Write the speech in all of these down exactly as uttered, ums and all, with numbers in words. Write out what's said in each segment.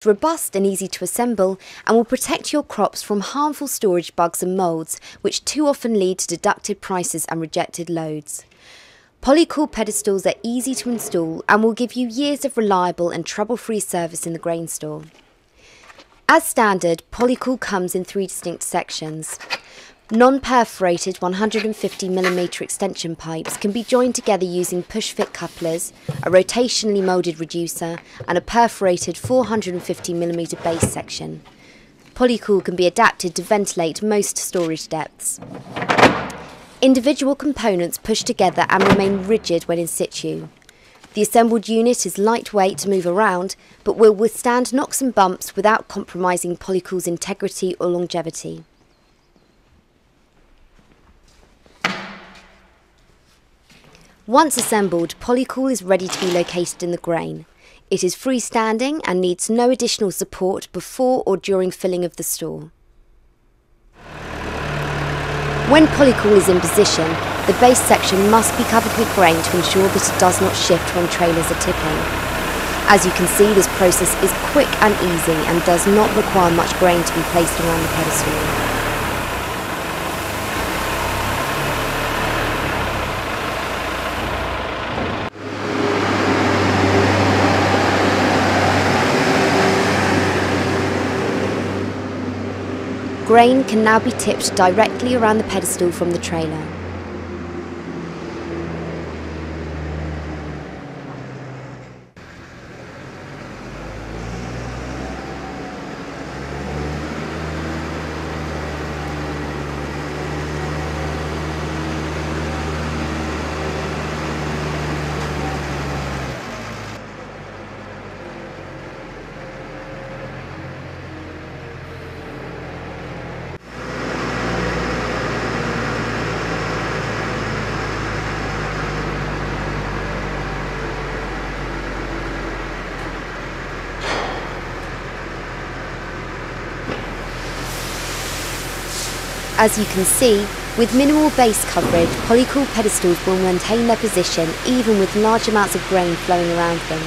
It's robust and easy to assemble and will protect your crops from harmful storage bugs and moulds, which too often lead to deducted prices and rejected loads. Polycool pedestals are easy to install and will give you years of reliable and trouble-free service in the grain store. As standard, Polycool comes in three distinct sections. Non-perforated one hundred fifty millimeter extension pipes can be joined together using push-fit couplers, a rotationally moulded reducer and a perforated four hundred fifty millimeter base section. Polycool can be adapted to ventilate most storage depths. Individual components push together and remain rigid when in situ. The assembled unit is lightweight to move around, but will withstand knocks and bumps without compromising Polycool's integrity or longevity. Once assembled, Polycool is ready to be located in the grain. It is freestanding and needs no additional support before or during filling of the store. When Polycool is in position, the base section must be covered with grain to ensure that it does not shift when trailers are tipping. As you can see, this process is quick and easy and does not require much grain to be placed around the pedestal. Grain can now be tipped directly around the pedestal from the trailer. As you can see, with minimal base coverage, Polycool pedestals will maintain their position even with large amounts of grain flowing around them.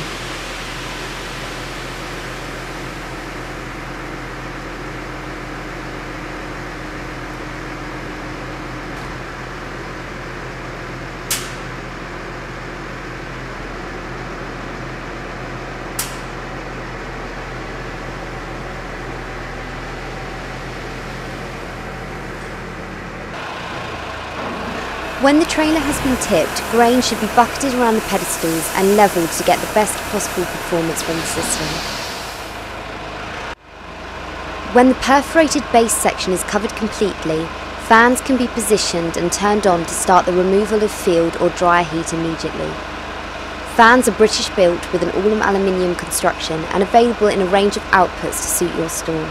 When the trailer has been tipped, grain should be bucketed around the pedestals and levelled to get the best possible performance from the system. When the perforated base section is covered completely, fans can be positioned and turned on to start the removal of field or dryer heat immediately. Fans are British built with an all aluminium construction and available in a range of outputs to suit your store.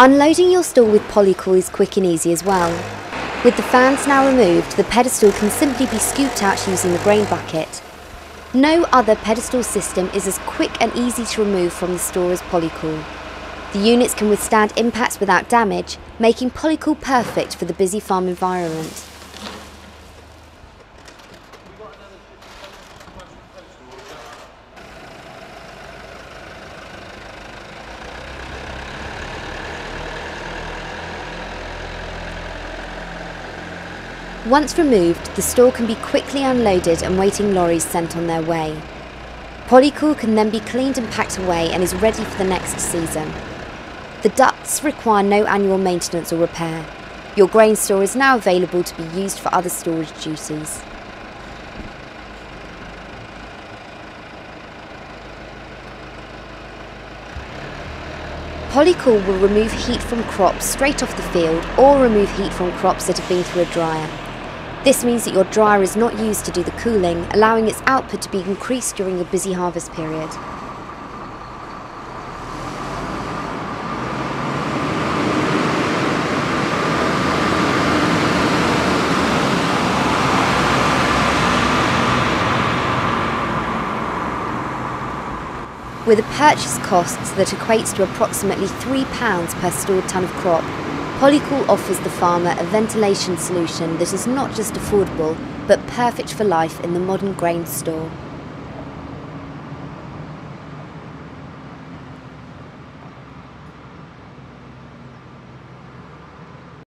Unloading your store with Polycool is quick and easy as well. With the fans now removed, the pedestal can simply be scooped out using the grain bucket. No other pedestal system is as quick and easy to remove from the store as Polycool. The units can withstand impacts without damage, making Polycool perfect for the busy farm environment. Once removed, the store can be quickly unloaded and waiting lorries sent on their way. Polycool can then be cleaned and packed away and is ready for the next season. The ducts require no annual maintenance or repair. Your grain store is now available to be used for other storage duties. Polycool will remove heat from crops straight off the field or remove heat from crops that have been through a dryer. This means that your dryer is not used to do the cooling, allowing its output to be increased during a busy harvest period. With a purchase cost that equates to approximately three pounds per stored tonne of crop, Polycool offers the farmer a ventilation solution that is not just affordable, but perfect for life in the modern grain store.